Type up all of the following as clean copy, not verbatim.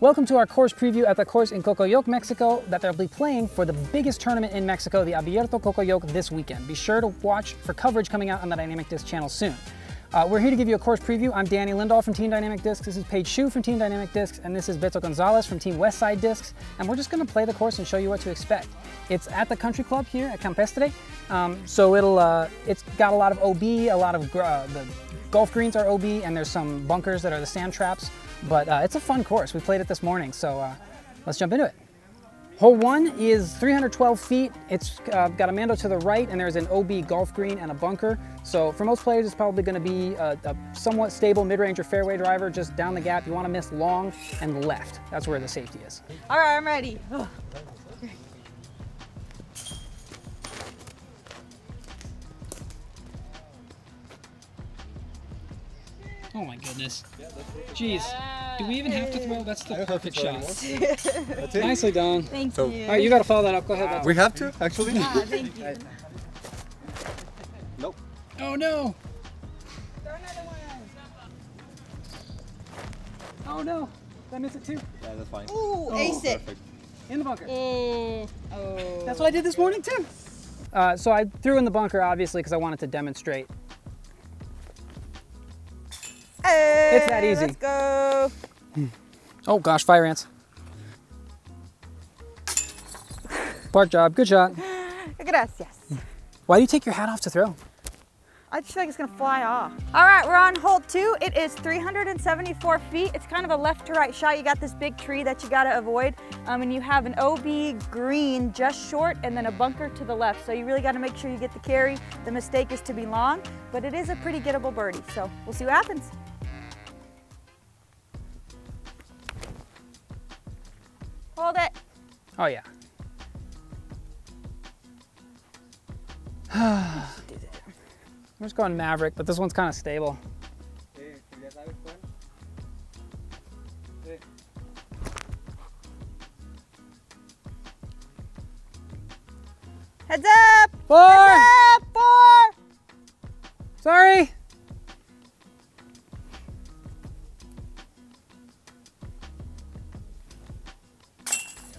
Welcome to our course preview at the course in Cocoyoc, Mexico, that they'll be playing for the biggest tournament in Mexico, the Abierto Cocoyoc, this weekend. Be sure to watch for coverage coming out on the Dynamic Disc channel soon. We're here to give you a course preview. I'm Danny Lindahl from Team Dynamic Discs. This is Paige Shue from Team Dynamic Discs, and this is Beto Gonzalez from Team Westside Discs. And we're just going to play the course and show you what to expect. It's at the country club here at Campestre, so it's got a lot of OB, a lot of the golf greens are OB, and there's some bunkers that are the sand traps. But it's a fun course. We played it this morning, so let's jump into it. Hole one is 312 feet. It's got a mando to the right, and there's an OB golf green and a bunker. So for most players, it's probably gonna be a somewhat stable mid-range or fairway driver, just down the gap. You wanna miss long and left. That's where the safety is. All right, I'm ready. Oh. Oh my goodness. Jeez. Do we even have to throw? That's the perfect shot. That's it. Nicely done. Thank you. All right, you got to follow that up. Go ahead. Wow. We have to, actually? Yeah, thank you. Nope. Oh no. Throw another one. Oh no. Did I miss it too? Yeah, that's fine. Ooh, oh, ace it. Perfect. In the bunker. Oh. That's what I did this morning too. So I threw in the bunker, obviously, because I wanted to demonstrate. Hey, it's that easy. Let's go. Oh gosh, fire ants. Park job, good shot. Gracias. Why do you take your hat off to throw? I just feel like it's gonna fly off. All right, we're on hole two. It is 374 feet. It's kind of a left to right shot. You got this big tree that you gotta avoid. And you have an OB green just short and then a bunker to the left. So you really gotta make sure you get the carry. The mistake is to be long, but it is a pretty gettable birdie. So we'll see what happens. Hold it. Oh yeah. I'm just going Maverick, but this one's kind of stable. Heads up! Four! Heads up! Four! Sorry!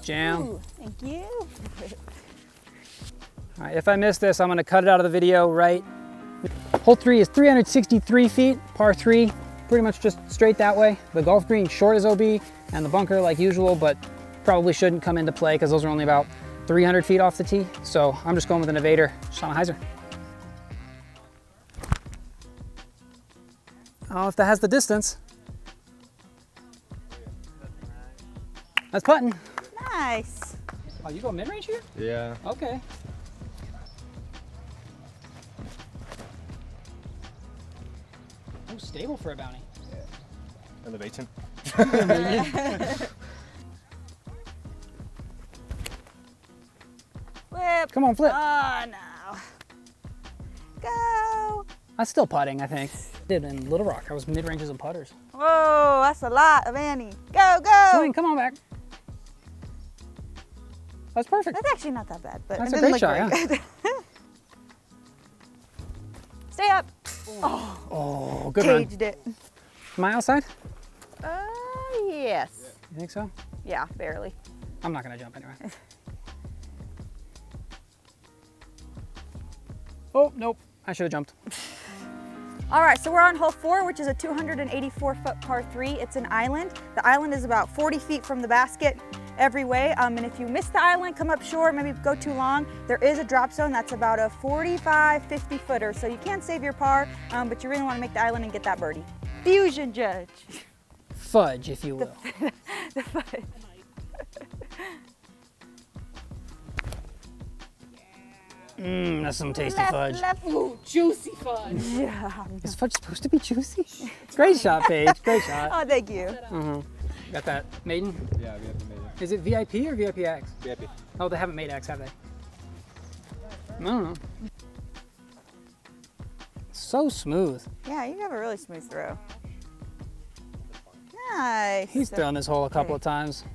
Jam. Ooh, thank you. All right, if I miss this, I'm gonna cut it out of the video right. Hole three is 363 feet, par three, pretty much just straight that way. The golf green short is OB and the bunker like usual, but probably shouldn't come into play because those are only about 300 feet off the tee. So I'm just going with an evader, just on a hyzer. Oh, if that has the distance. That's putting. Nice. Oh, you go mid-range here? Yeah. Okay. Stable for a bounty. Yeah. Elevation. Flip. Come on, flip. Oh, no. Go. I'm still putting, I think. Did in Little Rock. I was mid-ranges and putters. Whoa, that's a lot of Annie. Go, go. Swing, come on back. That's perfect. That's actually not that bad, but that's a great shot. Yeah. Stay up. Oh, oh, good run. Caged it. Am I outside? Yes. You think so? Yeah, barely. I'm not gonna jump anyway. Oh, nope, I should have jumped. All right, so we're on hole four, which is a 284-foot par three. It's an island. The island is about 40 feet from the basket every way, and if you miss the island, come up shore, maybe go too long, there is a drop zone that's about a 45-50 footer, so you can save your par, but you really want to make the island and get that birdie. Fusion judge. Fudge, if you will. The fudge. Mmm, that's some tasty fudge. Ooh, juicy fudge. Yeah. Is fudge supposed to be juicy? Great shot, Paige, great shot. Oh, thank you. Got that maiden? Yeah, we have the maiden. Is it VIP or VIPX? VIP. Oh, they haven't made X, have they? I don't know. So smooth. Yeah, you have a really smooth throw. Nice. He's thrown this hole a couple of times.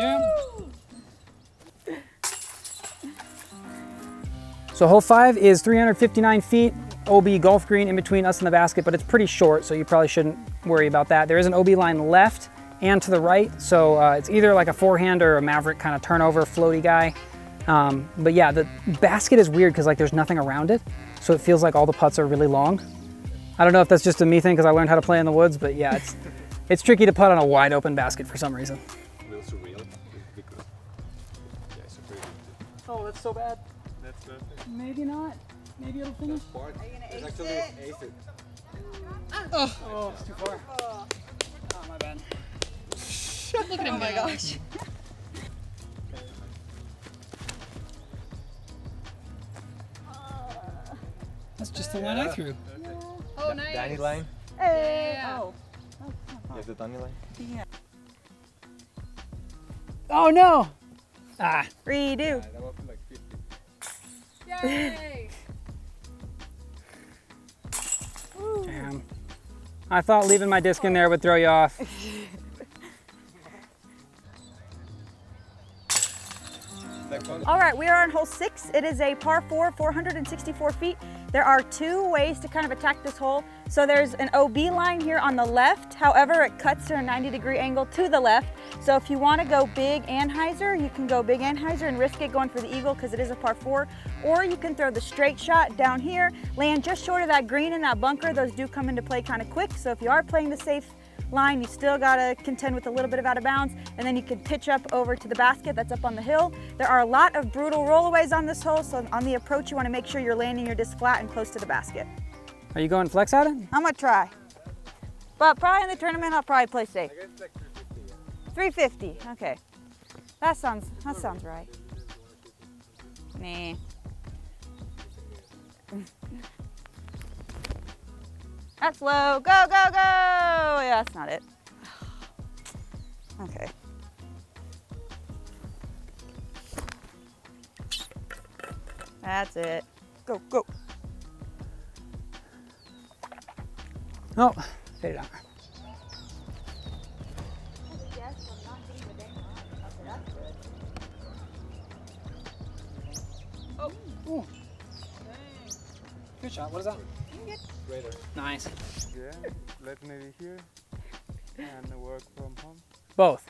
Jim. So hole five is 359 feet. OB golf green in between us and the basket, but it's pretty short, so you probably shouldn't worry about that. There is an OB line left and to the right, so it's either like a forehand or a maverick kind of turnover floaty guy. But yeah, the basket is weird because like there's nothing around it, so it feels like all the putts are really long. I don't know if that's just a me thing because I learned how to play in the woods, but yeah, it's tricky to putt on a wide open basket for some reason. Oh, that's so bad. That's not it. Maybe not. Maybe it'll finish. Are you gonna ace it? Ace it. Oh, oh, it's too far. Oh, my bad. Look at him. Oh my gosh. That's just the line I threw. Yeah. Oh, nice. Danny line. Hey. Yeah. Oh. Yeah, the Danny line. Yeah. Oh no. Ah. Redo. Yeah, that was like 50. Yay. Damn. I thought leaving my disc in there would throw you off. All right, we are on hole 6. It is a par 4, 464 feet. There are two ways to kind of attack this hole. So there's an OB line here on the left. However, it cuts to a 90-degree angle to the left. So if you want to go big Anheuser, you can go big Anheuser and risk it going for the eagle because it is a par 4. Or you can throw the straight shot down here, land just short of that green and that bunker. Those do come into play kind of quick. So if you are playing the safe line, you still got to contend with a little bit of out of bounds, and then you can pitch up over to the basket that's up on the hill. There are a lot of brutal rollaways on this hole, so on the approach you want to make sure you're landing your disc flat and close to the basket. Are you going flex at it? I'm going to try, but probably in the tournament I'll probably play safe. I guess it's like 350, yeah. 350, okay. That sounds right. Nah. That's low. Go, go, go! Yeah, that's not it. Okay. That's it. Go, go. Oh, hit it out. Oh, ooh. Good shot. What is that? Radar. Nice. Yeah, let me be here and work from home. Both.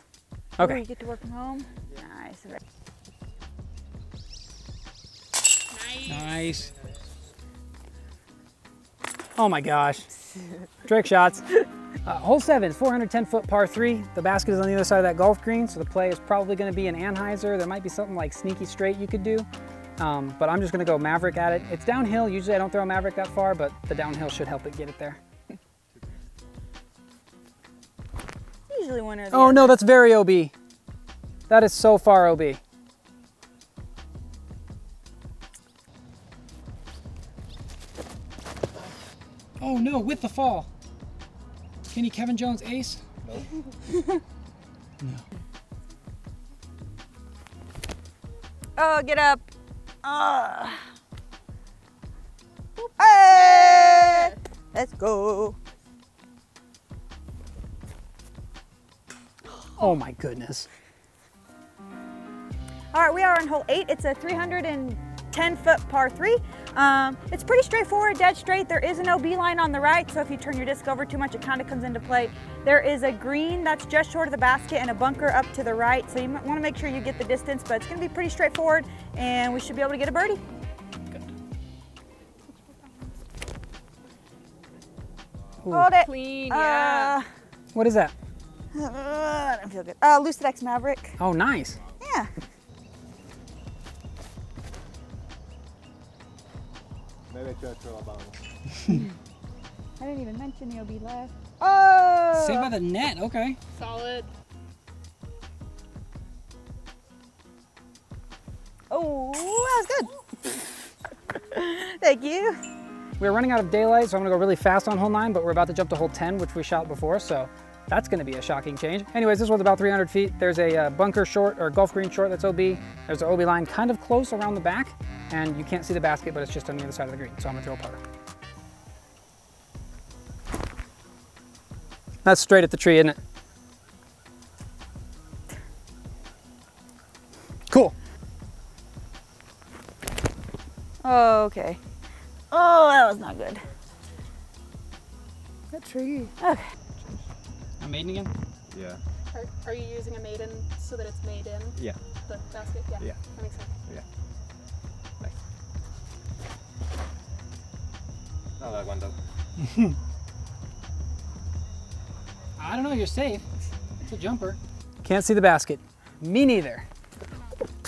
Okay. Oh, you get to work from home? Yeah. Nice. Nice. Nice. Oh my gosh. Trick shots. Hole 7 is 410-foot par 3. The basket is on the other side of that golf green, so the play is probably going to be an Anheuser. There might be something like sneaky straight you could do. But I'm just going to go maverick at it. It's downhill. Usually I don't throw a maverick that far, but the downhill should help it get it there. Usually one or the other. Oh no, that's very OB. That is so far OB. Oh no, with the fall. Can you Kevin Jones ace? Nope. No. Oh, get up. Hey! Let's go. Oh my goodness. All right, we are on hole 8. It's a 310-foot par 3. It's pretty straightforward, dead straight. There is an OB line on the right, so if you turn your disc over too much, it kind of comes into play. There is a green that's just short of the basket and a bunker up to the right, so you want to make sure you get the distance, but it's going to be pretty straightforward, and we should be able to get a birdie. Good. Ooh. Hold it. Clean, yeah. What is that? I don't feel good. Lucidex Maverick. Oh, nice. Yeah. Maybe I try to throw a ball. I didn't even mention the OB left. Oh! Saved by the net, okay. Solid. Oh, that was good. Thank you. We're running out of daylight, so I'm gonna go really fast on hole 9, but we're about to jump to hole 10, which we shot before, so that's gonna be a shocking change. Anyways, this one's about 300 feet. There's a bunker short, or golf green short, that's OB. There's an OB line kind of close around the back, and you can't see the basket, but it's just on the other side of the green, so I'm gonna throw a putter. That's straight at the tree, isn't it? Cool. Oh, okay. Oh. Oh, that was not good. That's tricky. Okay. A maiden again? Yeah. Are you using a maiden so that it's made in? Yeah. The basket? Yeah. Yeah. That makes sense. Yeah. Nice. Oh, that went up. I don't know, you're safe. It's a jumper. Can't see the basket. Me neither.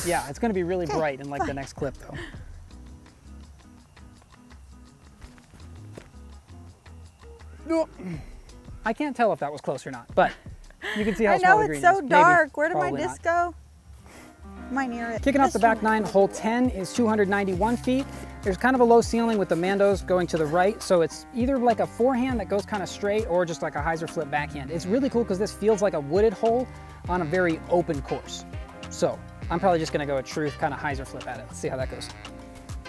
Yeah, it's gonna be really bright in like the next clip though. I can't tell if that was close or not, but you can see how small the green is. I know, it's so dark. Where did my disc go? Am I near it? Kicking off the back nine, hole 10 is 291 feet. There's kind of a low ceiling with the Mandos going to the right, so it's either like a forehand that goes kind of straight or just like a hyzer flip backhand. It's really cool because this feels like a wooded hole on a very open course. So I'm probably just going to go a truth kind of hyzer flip at it. Let's see how that goes.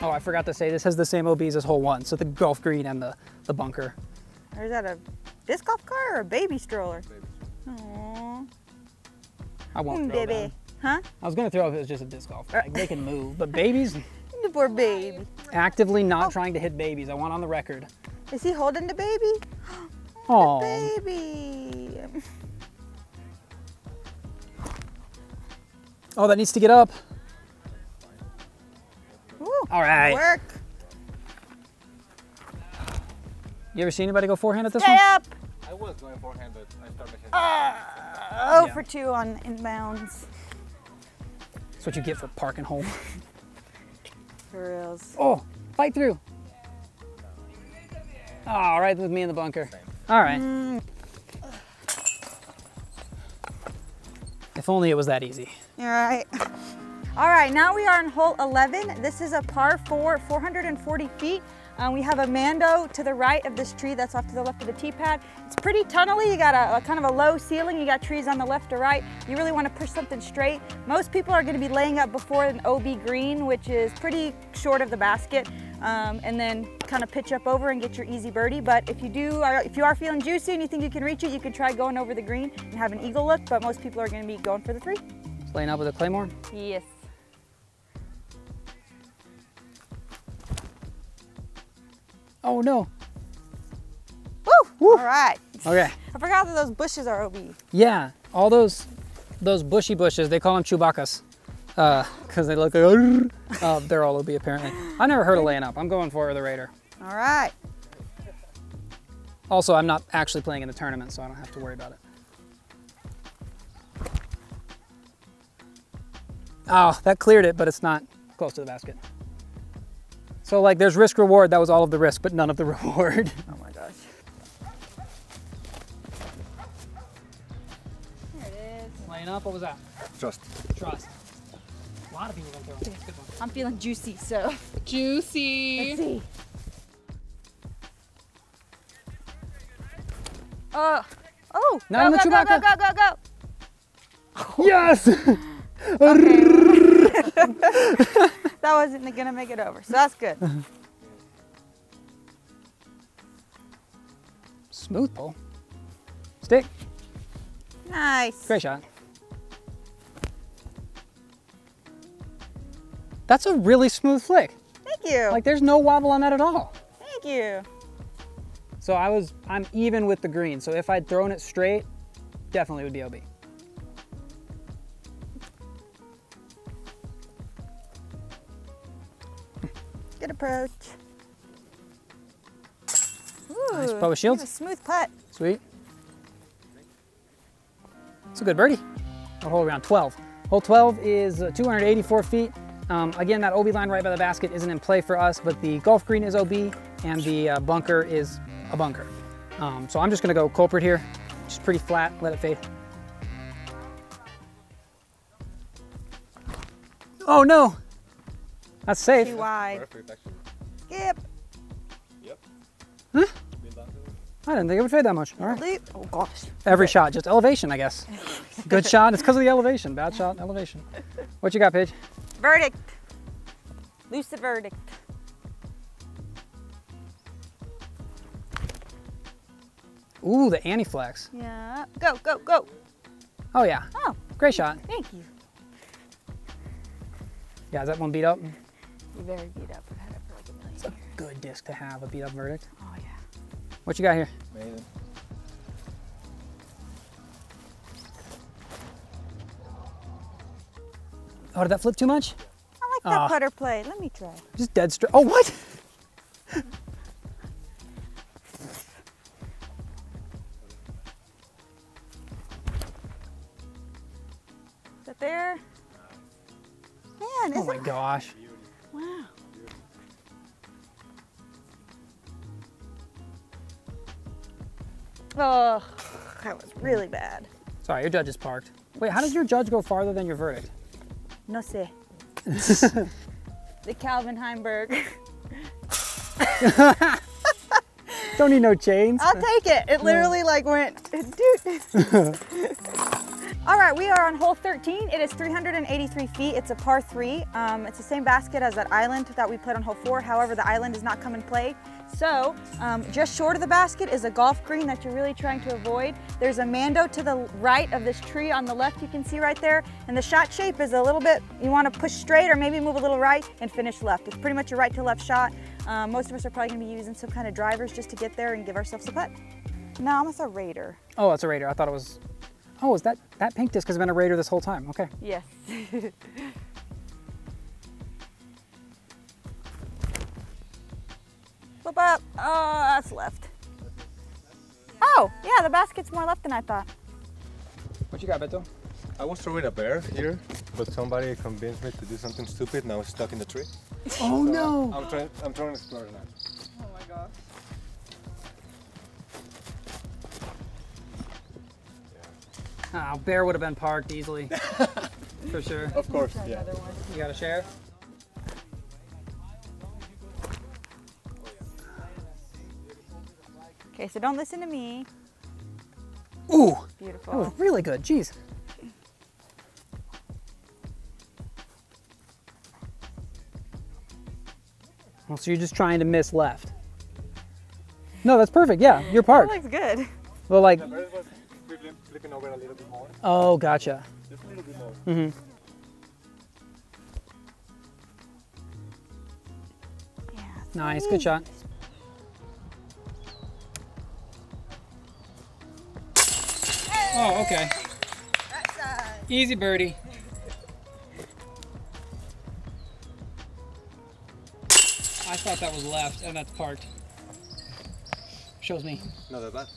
Oh, I forgot to say this has the same OBs as hole 1, so the golf green and the bunker. Or is that a disc golf car or a baby stroller? Baby. Aww. I won't throw baby. Huh? I was gonna throw if it was just a disc golf car. Like they can move, but babies. The poor baby. Actively not trying to hit babies. I want on the record. Is he holding the baby? Oh, the baby. Oh, that needs to get up. Ooh, all right. Work. You ever see anybody go forehand at this one? I was going forehand, but I started missing. Yeah. For 2 on inbounds. That's what you get for parking hole. For reals. Oh, fight through. Oh, right with me in the bunker. Same. All right. If only it was that easy. All right. All right, now we are in hole 11. This is a par 4, 440 feet. We have a Mando to the right of this tree that's off to the left of the tee pad. It's pretty tunnely. You got a kind of a low ceiling. You got trees on the left or right. You really want to push something straight. Most people are going to be laying up before an OB green, which is pretty short of the basket, and then kind of pitch up over and get your easy birdie. But if you are feeling juicy and you think you can reach it, you can try going over the green and have an eagle look. But most people are going to be going for the 3. Just laying up with a claymore? Yes. Oh no. Woo! Woo. All right. Okay. I forgot that those bushes are OB. Yeah, all those bushy bushes, they call them Chewbaccas because they look like they're all OB apparently. I've never heard of laying up. I'm going for the Raider. All right. Also, I'm not actually playing in the tournament, so I don't have to worry about it. Oh, that cleared it, but it's not close to the basket. So like there's risk reward, that was all of the risk, but none of the reward. Oh my gosh. There it is. Laying up, what was that? Trust. Trust. A lot of people don't throw it. Good one. I'm feeling juicy, so. Juicy. Let's see. Oh. Not on the Chewbacca. Go, go, go, go. Yes. Okay. That wasn't gonna make it over, so that's good. Smooth pull. Stick. Nice. Great shot. That's a really smooth flick. Thank you. Like there's no wobble on that at all. Thank you. So I'm even with the green. So if I'd thrown it straight, definitely would be OB. Good approach. Ooh, nice putt with shields. A smooth putt. Sweet. It's a good birdie. I'll hold around 12. Hole 12 is 284 feet. Again, that OB line right by the basket isn't in play for us, but the golf green is OB and the bunker is a bunker. So I'm just gonna go culprit here. Just pretty flat, let it fade. Oh no. That's safe. Too wide. Perfect, actually. Skip. Yep. Huh? I didn't think it would fade that much. All right. Oh gosh. Every shot, just elevation, I guess. Good shot. It's because of the elevation. Bad shot, elevation. What you got, Paige? Verdict. Lucid verdict. Ooh, the anti-flex. Yeah. Go, go, go. Oh yeah. Oh. Great shot. Thank you. Yeah, is that one beat up? Very beat up. I've had it for like a million years. good disc to have, a beat up verdict. Oh yeah. What you got here? Amazing. Oh, did that flip too much? I like that putter play. Let me try. Just dead straight. Oh, what? Is that there? Man, oh my gosh. Wow. Oh, that was really bad. Sorry, your judge is parked. Wait, how does your judge go farther than your verdict? No sé. The Calvin Heimburg. Don't need no chains. I'll take it. It literally like went, dude. All right, we are on hole 13. It is 383 feet. It's a par 3. It's the same basket as that island that we played on hole 4. However, the island does not come in play. So just short of the basket is a golf green that you're really trying to avoid. There's a mando to the right of this tree on the left, you can see right there. And the shot shape is a little bit, you want to push straight or maybe move a little right and finish left. It's pretty much a right to left shot. Most of us are probably going to be using some kind of drivers just to get there and give ourselves a putt. No, I'm with a Raider. Oh, it's a Raider. I thought it was, oh, is that pink disc has been a Raider this whole time. Okay. Yes. Up. Oh, that's left. Oh, yeah, the basket's more left than I thought. What you got, Beto? I was throwing a bear here, but somebody convinced me to do something stupid, and I was stuck in the tree. Oh, so no. I'm trying to explore now. Oh, my gosh. Yeah. Oh, bear would have been parked easily. For sure. Of course, yeah. You got a share? Okay, so don't listen to me. Ooh, beautiful. That was really good, jeez. Well, so you're just trying to miss left. No, that's perfect, yeah, you're parked. That looks good. Well, like... flipping over a little bit more. Oh, gotcha. Just a little bit more. Mm-hmm. Yeah, nice, good shot. Oh, okay. That side. Easy birdie. I thought that was left, and that's parked. Shows me. No, that's left.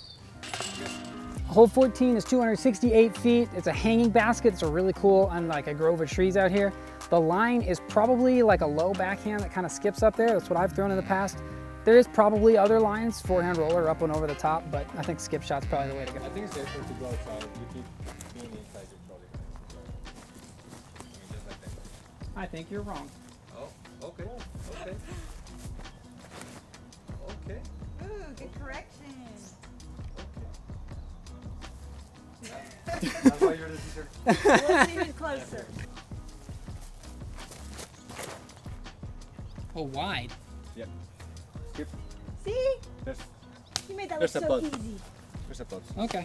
Hole 14 is 268 feet. It's a hanging basket. It's really cool on like a grove of trees out here. The line is probably like a low backhand that kind of skips up there. That's what I've thrown in the past. There is probably other lines, forehand roller up and over the top, but I think skip shot's probably the way to go. I think it's safer to go outside. You keep being inside, you're probably just like that. I think you're wrong. Oh, okay. Okay. Okay. Ooh, good correction. Okay. That's why you're the teacher. We'll see you closer. Oh, wide. Yep. Skip. See? You made that look so easy. There's a putt. Okay.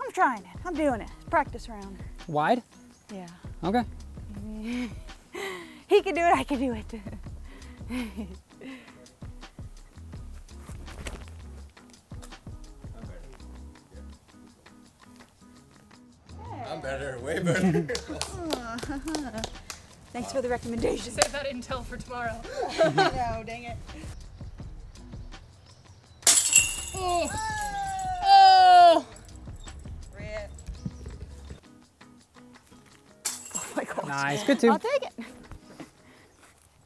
I'm trying it. I'm doing it. Practice round. Wide? Yeah. Okay. He can do it. I can do it. I'm better. Way better. Thanks for the recommendation. Save that intel for tomorrow. No, dang it. Oh! Oh! Rip. Oh my gosh. Nice, good too. I'll take it.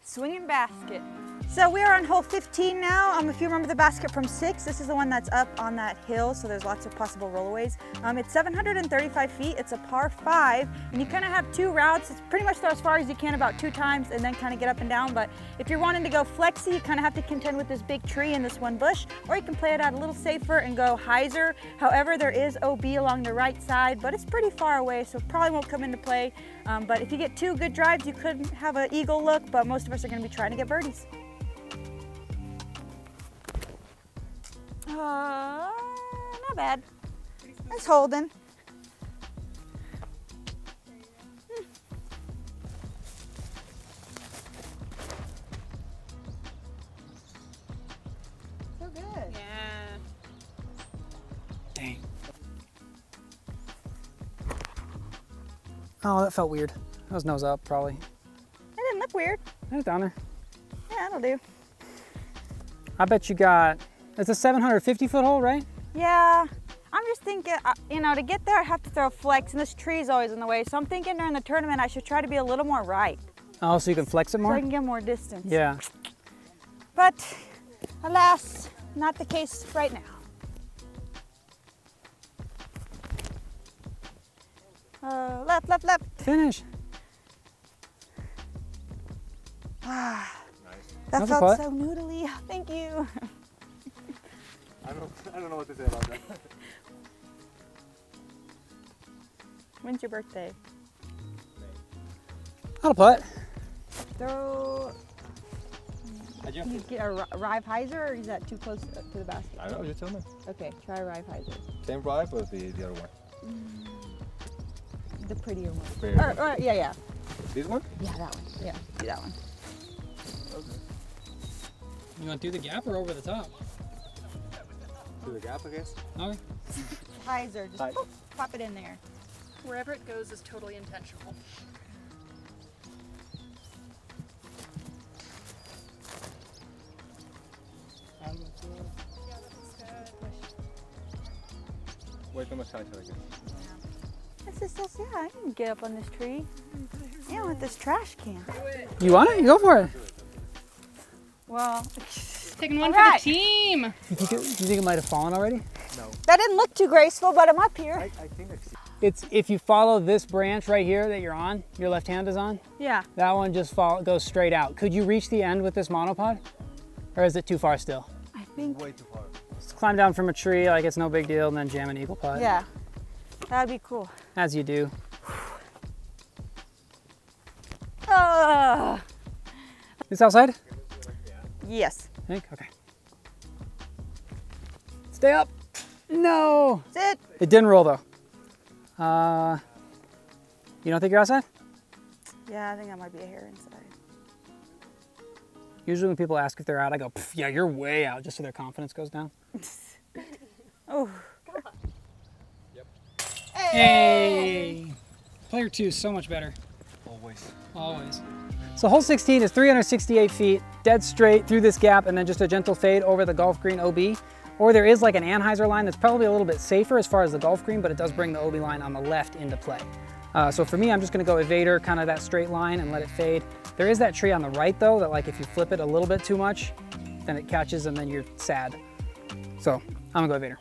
Swinging basket. So we are on hole 15 now. If you remember the basket from 6, this is the one that's up on that hill, so there's lots of possible rollaways. It's 735 feet, it's a par 5, and you kind of have two routes. It's pretty much throw as far as you can about 2 times and then kind of get up and down, but if you're wanting to go flexy, you kind of have to contend with this big tree and this one bush, or you can play it out a little safer and go hyzer. However, there is OB along the right side, but it's pretty far away, so it probably won't come into play. But if you get 2 good drives, you could have an eagle look, but most of us are going to be trying to get birdies. Not bad. It's holding. Oh, that felt weird. That was nose up, probably. It didn't look weird. It was down there. Yeah, that'll do. I bet you got, it's a 750-foot hole, right? Yeah. I'm just thinking, you know, to get there, I have to throw a flex, and this tree's always in the way. So I'm thinking during the tournament, I should try to be a little more right. Oh, so you can flex it more? So I can get more distance. Yeah. But, alas, not the case right now. Left, left, left. Finish. Ah, nice. That felt so noodly. Thank you. I don't know what to say about that. When's your birthday? I'll putt. So, you get a Rive Heiser, or is that too close to the basket? I don't know, you tell me. Okay, try a Rive Heiser. Same Rive, but the other one. The prettier one. The prettier one. Yeah, yeah. This one? Yeah, that one. Yeah, do that one. Okay. You want to do the gap or over the top? Through the gap, I guess. Okay. Heiser, just boop, pop it in there. Wherever it goes is totally intentional. Wait, I'm side to this is just, yeah, I can get up on this tree. Yeah, with this trash can. You want it? You go for it. Well, taking one for the team. You think it might have fallen already? No. That didn't look too graceful, but I'm up here. I think it's if you follow this branch right here that you're on, your left hand is on. Yeah. That one just goes straight out. Could you reach the end with this monopod? Or is it too far still? I think way too far. Just climb down from a tree like it's no big deal and then jam an eagle putt. Yeah. That'd be cool. As you do. This outside? Yes. I think? Okay. Stay up. No. That's it. It didn't roll though. You don't think you're outside? Yeah, I think I might be a hair inside. Usually when people ask if they're out, I go, yeah, you're way out, just so their confidence goes down. Oh. Hey! Player two is so much better. Always. Always. So hole 16 is 368 feet, dead straight through this gap, and then just a gentle fade over the golf green OB. Or there is like an Anheuser line that's probably a little bit safer as far as the golf green, but it does bring the OB line on the left into play. So for me, I'm just gonna go evader, kind of that straight line and let it fade. There is that tree on the right though, that like if you flip it a little bit too much, then it catches and then you're sad. So I'm gonna go evader.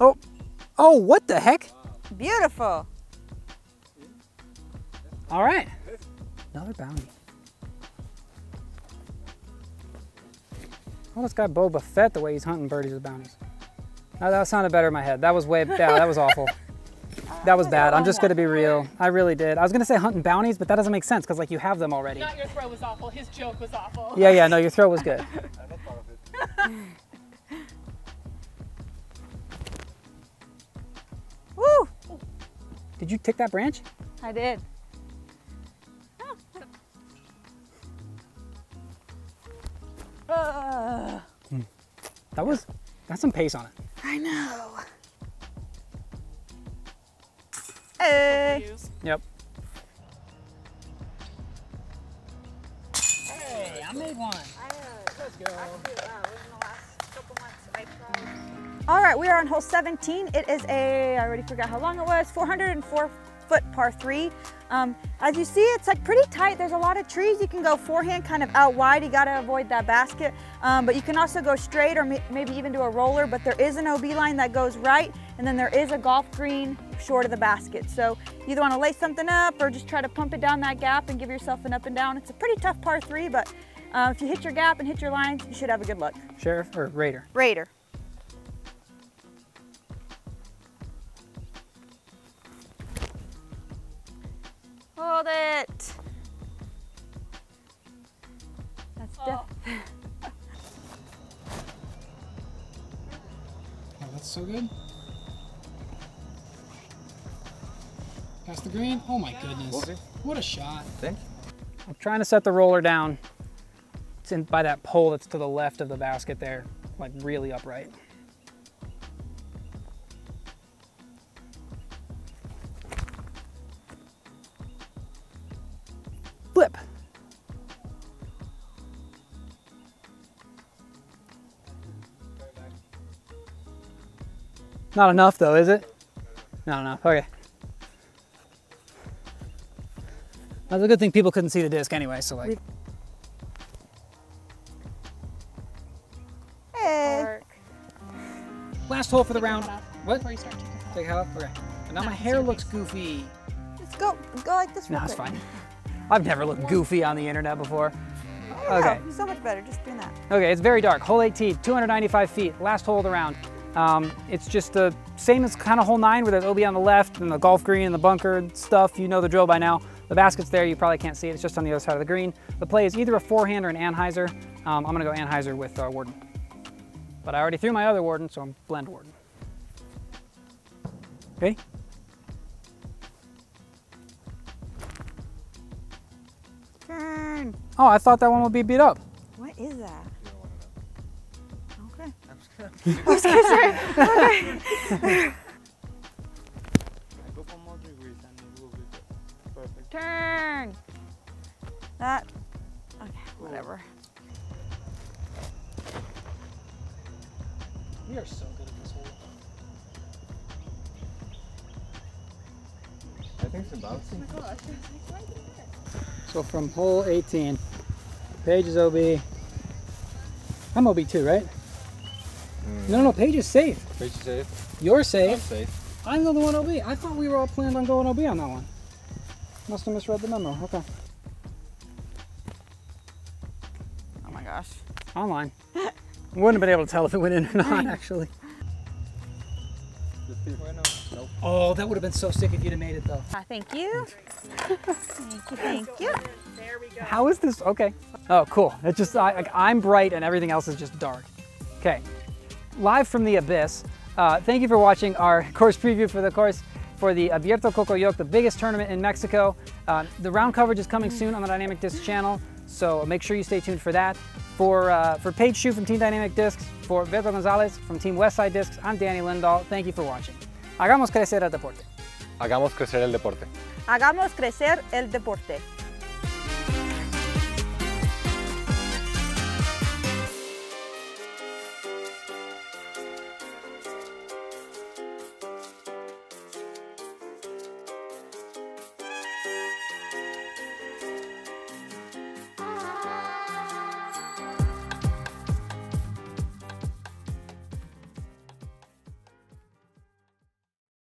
Oh, oh, what the heck? Beautiful. All right, another bounty. I almost got Boba Fett the way he's hunting birdies with bounties. Oh, that sounded better in my head. That was way, yeah, that was awful. That was bad. I'm just gonna be real. I really did. I was gonna say hunting bounties, but that doesn't make sense because like you have them already. Not your throw was awful, his joke was awful. Yeah, yeah, no, your throw was good. I love part of it. Woo! Did you tick that branch? I did. That was, got some pace on it. I know. Hey. Yep. Hey, I made one. I know. Let's go. I can do it well. Within the last couple months, I tried. All right, we are on hole 17. It is a, I already forgot how long it was, 404-foot par three. As you see, it's like pretty tight. There's a lot of trees. You can go forehand kind of out wide. You gotta avoid that basket. But you can also go straight or maybe even do a roller, but there is an OB line that goes right, and then there is a golf green short of the basket. So you either wanna lay something up or just try to pump it down that gap and give yourself an up and down. It's a pretty tough par three, but if you hit your gap and hit your lines, you should have a good look. Sheriff or Raider? Raider. Hold it. That's oh. Oh, that's so good. Past the green. Oh my goodness. What a shot. Thank you. I'm trying to set the roller down. It's in by that pole that's to the left of the basket there, like really upright. Not enough though, is it? Not enough, okay. That's a good thing people couldn't see the disc anyway, so like. Hey. Last hole for the round. What? Take it off? Okay. And now my hair looks goofy. Let's go, like this real quick. No, it's fine. I've never looked goofy on the internet before. Okay. So much better just doing that. Okay, it's very dark. Hole 18, 295 feet, last hole of the round. It's just the same as kind of hole 9 where there's OB on the left and the golf green and the bunker and stuff. You know the drill by now. The basket's there, you probably can't see it. It's just on the other side of the green. The play is either a forehand or an Anheuser. I'm gonna go Anheuser with Warden. But I already threw my other Warden, so I'm blend Warden. Okay? Turn. Oh, I thought that one would be beat up. What is that? Okay. I'm just kidding. Okay. Turn. That. Okay, whatever. We are so good at this hole. I think it's about to. Oh my gosh. So from hole 18, Paige is OB. I'm OB too, right? Mm. No, Paige is safe. Paige is safe. You're safe. I'm safe. I'm the one OB. I thought we were all planned on going OB on that one. Must have misread the memo. Okay. Oh my gosh. Online. Wouldn't have been able to tell if it went in or not, actually. Nope. Oh, that would have been so sick if you'd have made it though. Thank you. Thank you, thank you. There we go. How is this? Okay. Oh, cool. It's just, I'm bright and everything else is just dark. Okay. Live from the abyss. Thank you for watching our course preview for the course for the Abierto Cocoyoc, the biggest tournament in Mexico. The round coverage is coming soon on the Dynamic Discs channel, so make sure you stay tuned for that. For Paige Shue from Team Dynamic Discs, for Beto Gonzalez from Team Westside Discs, I'm Danny Lindahl. Thank you for watching. Hagamos crecer el deporte. Hagamos crecer el deporte. Hagamos crecer el deporte.